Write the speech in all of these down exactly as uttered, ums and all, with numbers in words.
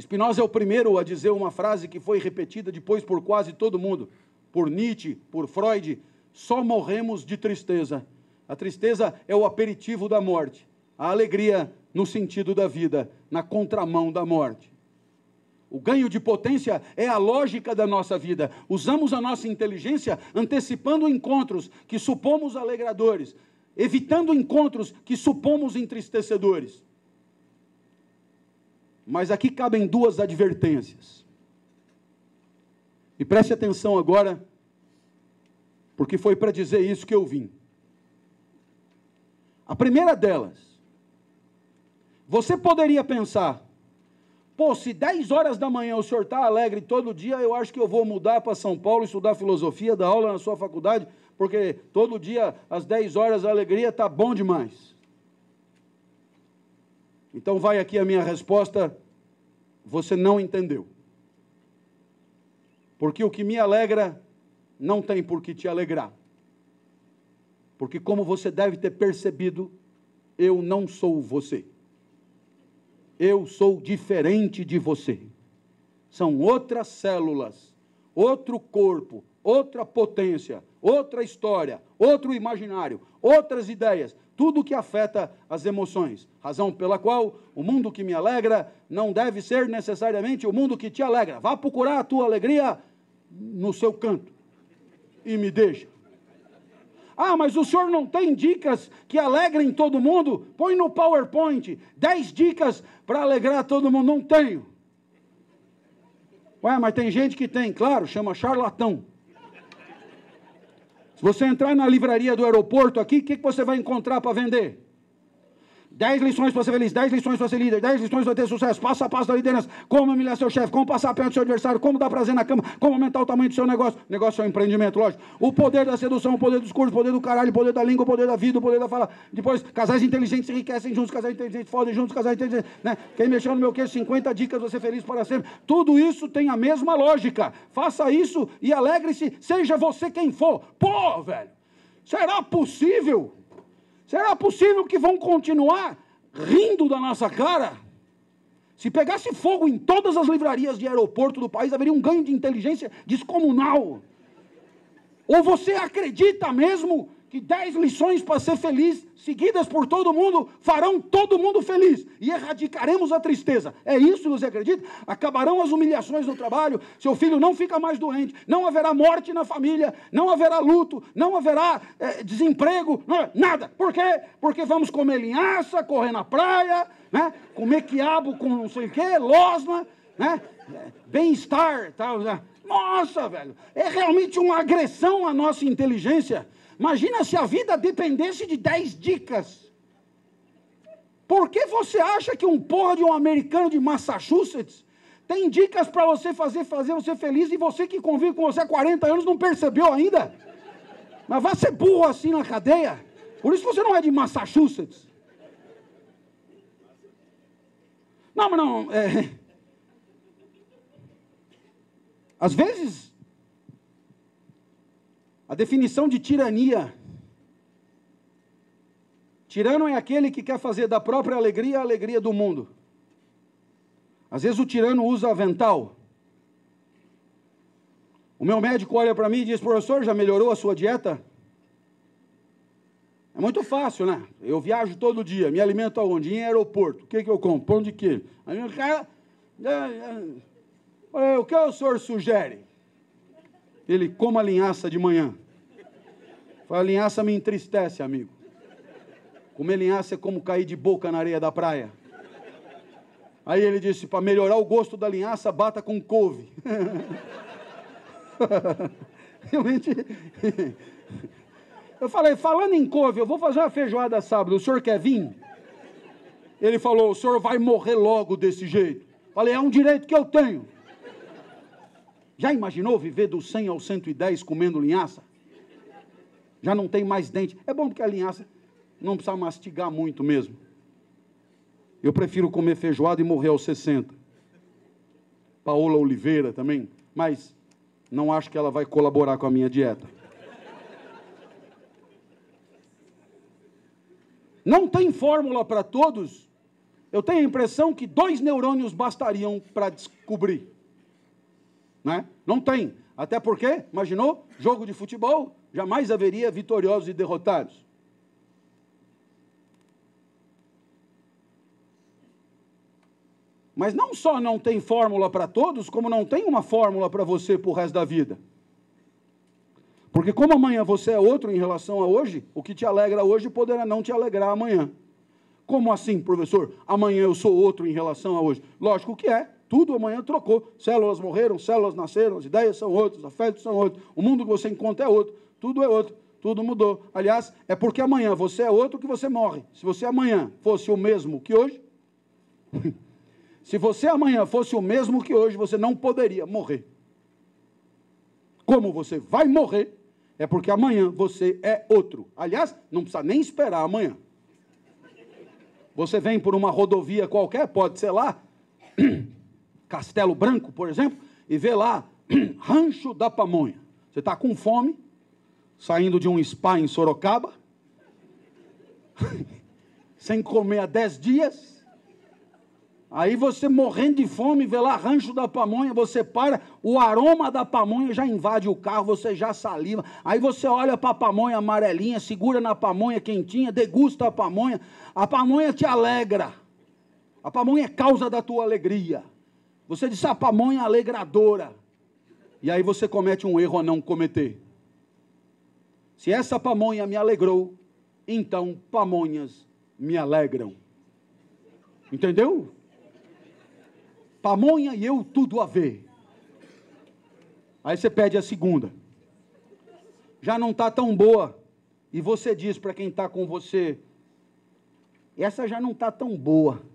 Spinoza é o primeiro a dizer uma frase que foi repetida depois por quase todo mundo, por Nietzsche, por Freud: só morremos de tristeza. A tristeza é o aperitivo da morte, a alegria no sentido da vida, na contramão da morte. O ganho de potência é a lógica da nossa vida. Usamos a nossa inteligência antecipando encontros que supomos alegradores, evitando encontros que supomos entristecedores. Mas aqui cabem duas advertências. E preste atenção agora, porque foi para dizer isso que eu vim. A primeira delas, você poderia pensar: pô, se dez horas da manhã o senhor está alegre todo dia, eu acho que eu vou mudar para São Paulo, estudar filosofia, dar aula na sua faculdade, porque todo dia, às dez horas, a alegria está bom demais. Então, vai aqui a minha resposta: você não entendeu. Porque o que me alegra não tem por que te alegrar. Porque, como você deve ter percebido, eu não sou você. Eu sou diferente de você. São outras células, outro corpo, outra potência, outra história, outro imaginário, outras ideias, tudo que afeta as emoções. Razão pela qual o mundo que me alegra não deve ser necessariamente o mundo que te alegra. Vá procurar a tua alegria no seu canto e me deixa. Ah, mas o senhor não tem dicas que alegrem todo mundo? Põe no PowerPoint dez dicas para alegrar todo mundo. Não tenho. Ué, mas tem gente que tem, claro, chama charlatão. Se você entrar na livraria do aeroporto aqui, o que, que você vai encontrar para vender? Dez lições para ser feliz, dez lições para ser líder, dez lições para ter sucesso, passo a passo da liderança, como humilhar seu chefe, como passar perto do seu adversário, como dar prazer na cama, como aumentar o tamanho do seu negócio. Negócio é um empreendimento, lógico. O poder da sedução, o poder dos cursos, o poder do caralho, o poder da língua, o poder da vida, o poder da fala. Depois, casais inteligentes enriquecem juntos, casais inteligentes fodem juntos, casais inteligentes... Né? Quem mexeu no meu queixo, cinquenta dicas para ser feliz para sempre. Tudo isso tem a mesma lógica. Faça isso e alegre-se, seja você quem for. Pô, velho, será possível... Será possível que vão continuar rindo da nossa cara? Se pegasse fogo em todas as livrarias de aeroporto do país, haveria um ganho de inteligência descomunal. Ou você acredita mesmo que dez lições para ser feliz, seguidas por todo mundo, farão todo mundo feliz e erradicaremos a tristeza? É isso que você acredita? Acabarão as humilhações no trabalho, seu filho não fica mais doente, não haverá morte na família, não haverá luto, não haverá é, desemprego, não, nada. Por quê? Porque vamos comer linhaça, correr na praia, né? Comer quiabo com não sei o quê, losna, né? Bem-estar, tal. Nossa, velho, é realmente uma agressão à nossa inteligência. Imagina se a vida dependesse de dez dicas. Por que você acha que um porra de um americano de Massachusetts tem dicas para você fazer, fazer você feliz, e você que convive com você há quarenta anos não percebeu ainda? Mas vai ser burro assim na cadeia? Por isso você não é de Massachusetts. Não, mas não... É... Às vezes... A definição de tirania. Tirano é aquele que quer fazer da própria alegria a alegria do mundo. Às vezes o tirano usa avental. O meu médico olha para mim e diz: professor, já melhorou a sua dieta? É muito fácil, né? Eu viajo todo dia, me alimento aonde? Em aeroporto. O que, que eu como? Pão de queijo. Aí o cara... O que o senhor sugere? Ele: coma linhaça de manhã. Fala: linhaça me entristece, amigo. Comer linhaça é como cair de boca na areia da praia. Aí ele disse: para melhorar o gosto da linhaça, bata com couve. Realmente... Eu falei: falando em couve, eu vou fazer uma feijoada sábado, o senhor quer vir? Ele falou: o senhor vai morrer logo desse jeito. Falei: é um direito que eu tenho. Já imaginou viver do cem ao cento e dez comendo linhaça? Já não tem mais dente. É bom porque a linhaça não precisa mastigar muito mesmo. Eu prefiro comer feijoada e morrer aos sessenta. Paola Oliveira também, mas não acho que ela vai colaborar com a minha dieta. Não tem fórmula para todos, eu tenho a impressão que dois neurônios bastariam para descobrir. Né? Não tem. Até porque, imaginou, jogo de futebol, jamais haveria vitoriosos e derrotados. Mas não só não tem fórmula para todos, como não tem uma fórmula para você para o resto da vida. Porque como amanhã você é outro em relação a hoje, o que te alegra hoje poderá não te alegrar amanhã. Como assim, professor? Amanhã eu sou outro em relação a hoje. Lógico que é. Tudo amanhã trocou. Células morreram, células nasceram, as ideias são outras, afetos são outros, o mundo que você encontra é outro, tudo é outro, tudo mudou. Aliás, é porque amanhã você é outro que você morre. Se você amanhã fosse o mesmo que hoje, se você amanhã fosse o mesmo que hoje, você não poderia morrer. Como você vai morrer, é porque amanhã você é outro. Aliás, não precisa nem esperar amanhã. Você vem por uma rodovia qualquer, pode ser lá, Castelo Branco, por exemplo, e vê lá, Rancho da Pamonha. Você está com fome, saindo de um spa em Sorocaba, sem comer há dez dias, aí você morrendo de fome, vê lá, Rancho da Pamonha, você para, o aroma da pamonha já invade o carro, você já saliva, aí você olha para a pamonha amarelinha, segura na pamonha quentinha, degusta a pamonha, a pamonha te alegra, a pamonha é causa da tua alegria. Você disse a pamonha alegradora. E aí você comete um erro a não cometer. Se essa pamonha me alegrou, então pamonhas me alegram. Entendeu? Pamonha e eu tudo a ver. Aí você pede a segunda. Já não está tão boa. E você diz para quem está com você, essa já não está tão boa.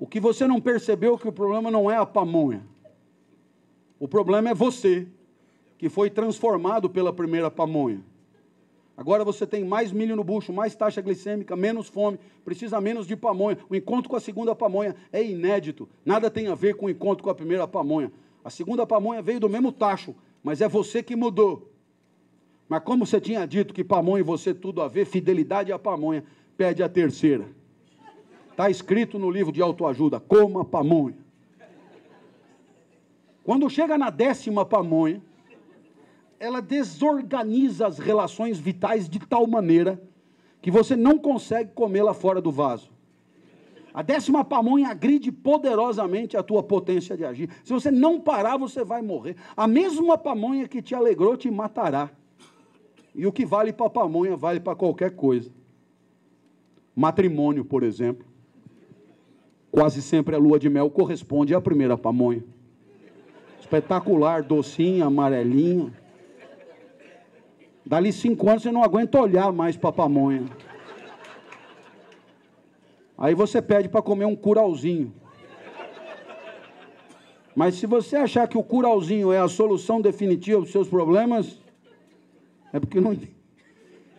O que você não percebeu que o problema não é a pamonha. O problema é você, que foi transformado pela primeira pamonha. Agora você tem mais milho no bucho, mais taxa glicêmica, menos fome, precisa menos de pamonha. O encontro com a segunda pamonha é inédito. Nada tem a ver com o encontro com a primeira pamonha. A segunda pamonha veio do mesmo tacho, mas é você que mudou. Mas como você tinha dito que pamonha e você tudo a ver, fidelidade à pamonha, pede a terceira. Está escrito no livro de autoajuda, coma pamonha. Quando chega na décima pamonha, ela desorganiza as relações vitais de tal maneira que você não consegue comê-la fora do vaso. A décima pamonha agride poderosamente a tua potência de agir. Se você não parar, você vai morrer. A mesma pamonha que te alegrou te matará. E o que vale para pamonha, vale para qualquer coisa. Matrimônio, por exemplo. Quase sempre a lua de mel corresponde à primeira pamonha. Espetacular, docinha, amarelinha. Dali cinco anos você não aguenta olhar mais para a pamonha. Aí você pede para comer um curauzinho. Mas se você achar que o curauzinho é a solução definitiva dos seus problemas, é porque não,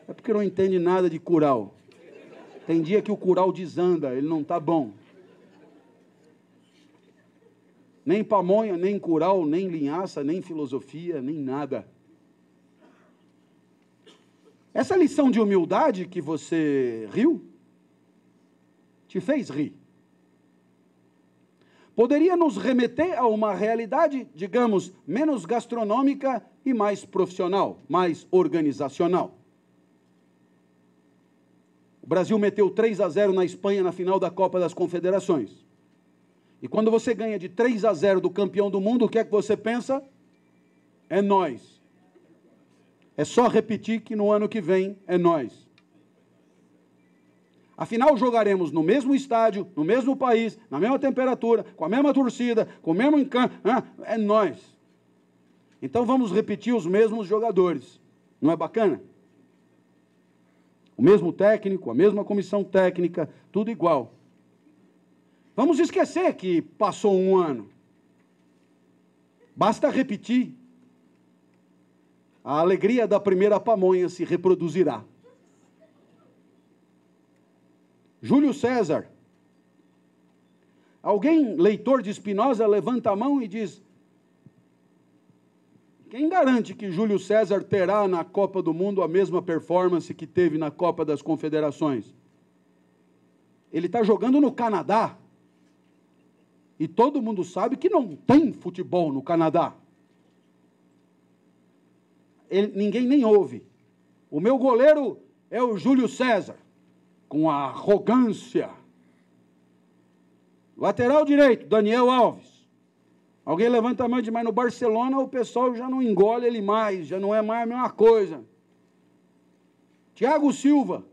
é porque não entende nada de curau. Tem dia que o curau desanda, ele não está bom. Nem pamonha, nem curau, nem linhaça, nem filosofia, nem nada. Essa lição de humildade que você riu, te fez rir. Poderia nos remeter a uma realidade, digamos, menos gastronômica e mais profissional, mais organizacional. O Brasil meteu três a zero na Espanha na final da Copa das Confederações. E quando você ganha de três a zero do campeão do mundo, o que é que você pensa? É nós. É só repetir que no ano que vem é nós. Afinal, jogaremos no mesmo estádio, no mesmo país, na mesma temperatura, com a mesma torcida, com o mesmo encanto. É nós. Então vamos repetir os mesmos jogadores. Não é bacana? O mesmo técnico, a mesma comissão técnica, tudo igual. Vamos esquecer que passou um ano. Basta repetir. A alegria da primeira pamonha se reproduzirá. Júlio César. Alguém, leitor de Spinoza, levanta a mão e diz: quem garante que Júlio César terá na Copa do Mundo a mesma performance que teve na Copa das Confederações? Ele está jogando no Canadá. E todo mundo sabe que não tem futebol no Canadá. Ele, ninguém nem ouve. O meu goleiro é o Júlio César, com a arrogância. Lateral direito, Daniel Alves. Alguém levanta a mão demais. No Barcelona, o pessoal já não engole ele mais, já não é mais a mesma coisa. Thiago Silva.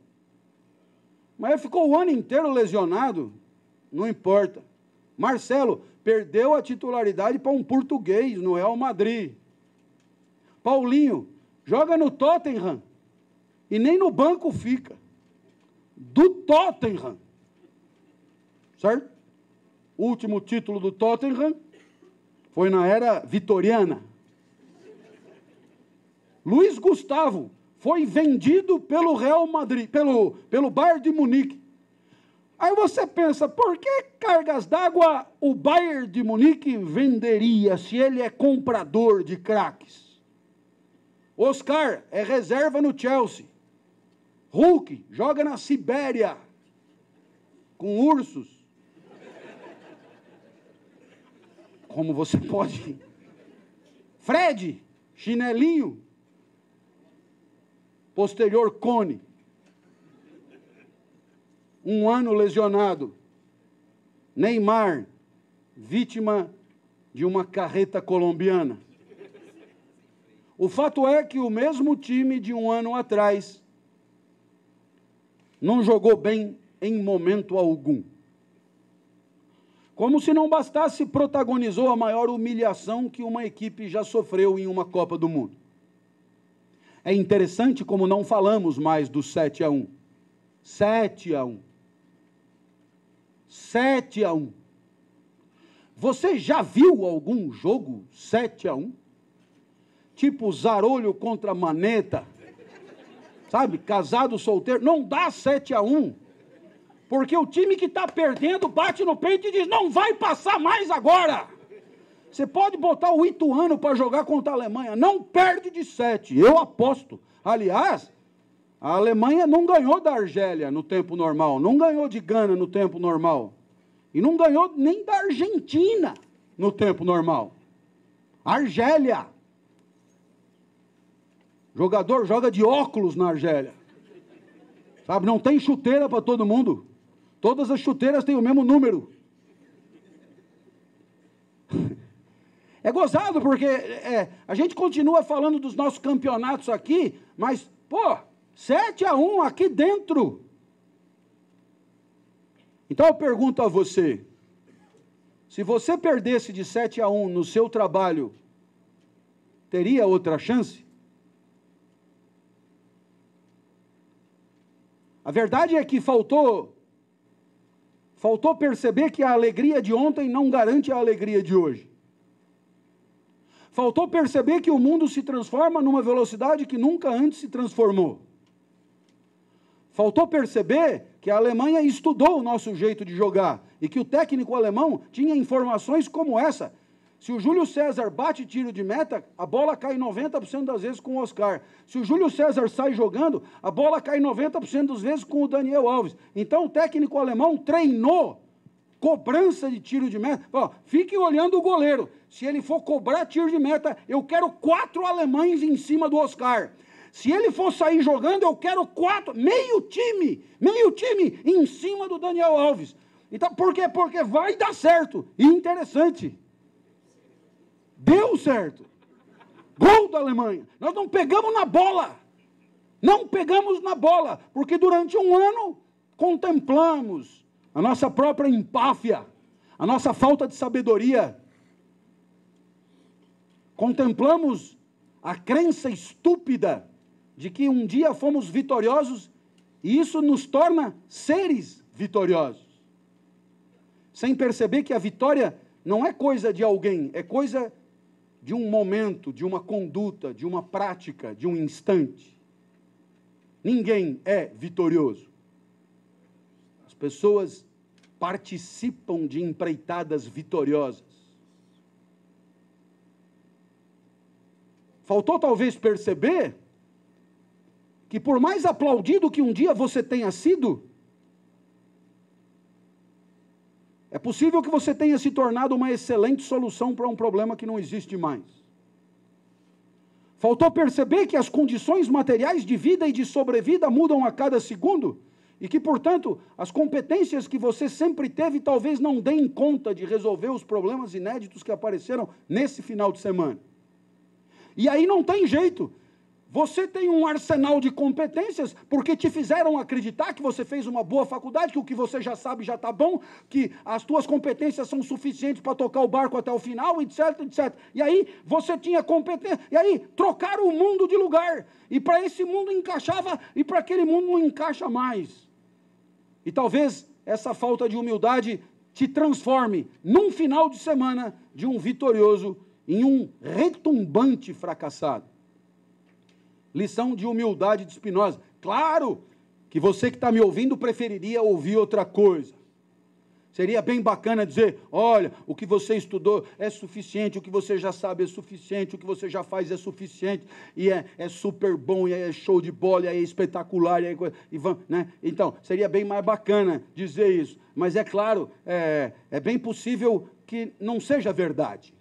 Mas ficou o ano inteiro lesionado. Não importa. Marcelo perdeu a titularidade para um português no Real Madrid. Paulinho joga no Tottenham e nem no banco fica. Do Tottenham. Certo? O último título do Tottenham foi na era vitoriana. Luiz Gustavo foi vendido pelo Real Madrid, pelo, pelo Bayern de Munique. Aí você pensa, por que cargas d'água o Bayern de Munique venderia se ele é comprador de craques? Oscar é reserva no Chelsea. Hulk joga na Sibéria com ursos. Como você pode? Fred, chinelinho, posterior cone. Um ano lesionado. Neymar, vítima de uma carreta colombiana. O fato é que o mesmo time de um ano atrás não jogou bem em momento algum. Como se não bastasse, protagonizou a maior humilhação que uma equipe já sofreu em uma Copa do Mundo. É interessante como não falamos mais do sete a um. sete a um. sete a um. Você já viu algum jogo sete a um? Tipo Zarolho contra Maneta. Sabe? Casado, solteiro. Não dá sete a um. Porque o time que está perdendo bate no peito e diz, não vai passar mais agora. Você pode botar o Ituano para jogar contra a Alemanha. Não perde de sete. Eu aposto. Aliás, a Alemanha não ganhou da Argélia no tempo normal, não ganhou de Gana no tempo normal, e não ganhou nem da Argentina no tempo normal. Argélia. Jogador joga de óculos na Argélia. Sabe, não tem chuteira para todo mundo. Todas as chuteiras têm o mesmo número. É gozado porque é, a gente continua falando dos nossos campeonatos aqui, mas, pô... sete a um aqui dentro. Então eu pergunto a você, se você perdesse de sete a um no seu trabalho, teria outra chance? A verdade é que faltou, faltou perceber que a alegria de ontem não garante a alegria de hoje. Faltou perceber que o mundo se transforma numa velocidade que nunca antes se transformou. Faltou perceber que a Alemanha estudou o nosso jeito de jogar e que o técnico alemão tinha informações como essa. Se o Júlio César bate tiro de meta, a bola cai noventa por cento das vezes com o Oscar. Se o Júlio César sai jogando, a bola cai noventa por cento das vezes com o Daniel Alves. Então o técnico alemão treinou cobrança de tiro de meta. Ó, fiquem olhando o goleiro. Se ele for cobrar tiro de meta, eu quero quatro alemães em cima do Oscar. Se ele for sair jogando, eu quero quatro, meio time, meio time em cima do Daniel Alves. Então, por quê? Porque vai dar certo. E interessante, deu certo. Gol da Alemanha. Nós não pegamos na bola. Não pegamos na bola, porque durante um ano contemplamos a nossa própria empáfia, a nossa falta de sabedoria. Contemplamos a crença estúpida de que um dia fomos vitoriosos e isso nos torna seres vitoriosos. Sem perceber que a vitória não é coisa de alguém, é coisa de um momento, de uma conduta, de uma prática, de um instante. Ninguém é vitorioso. As pessoas participam de empreitadas vitoriosas. Faltou talvez perceber que por mais aplaudido que um dia você tenha sido, É possível que você tenha se tornado uma excelente solução para um problema que não existe mais. Faltou perceber que as condições materiais de vida e de sobrevida mudam a cada segundo e que, portanto, as competências que você sempre teve talvez não deem conta de resolver os problemas inéditos que apareceram nesse final de semana. E aí não tem jeito. Você tem um arsenal de competências porque te fizeram acreditar que você fez uma boa faculdade, que o que você já sabe já está bom, que as tuas competências são suficientes para tocar o barco até o final, etc, et cetera. E aí você tinha competência, e aí trocaram o mundo de lugar, e para esse mundo encaixava, e para aquele mundo não encaixa mais. E talvez essa falta de humildade te transforme, num final de semana, de um vitorioso em um retumbante fracassado. Lição de humildade de Spinoza. Claro que você que está me ouvindo preferiria ouvir outra coisa. Seria bem bacana dizer, olha, o que você estudou é suficiente, o que você já sabe é suficiente, o que você já faz é suficiente, e é, é super bom, e é show de bola, e é espetacular, e é coisa, e vamos, né? Então, seria bem mais bacana dizer isso. Mas é claro, é, é bem possível que não seja verdade.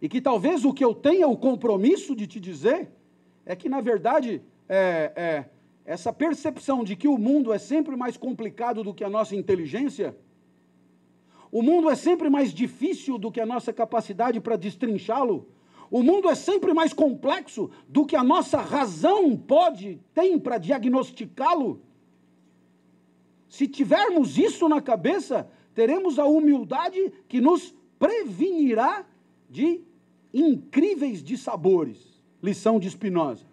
E que talvez o que eu tenha o compromisso de te dizer é que, na verdade, é, é, essa percepção de que o mundo é sempre mais complicado do que a nossa inteligência, o mundo é sempre mais difícil do que a nossa capacidade para destrinchá-lo, o mundo é sempre mais complexo do que a nossa razão pode, tem para diagnosticá-lo. Se tivermos isso na cabeça, teremos a humildade que nos prevenirá de incríveis dissabores. Lição de Spinoza.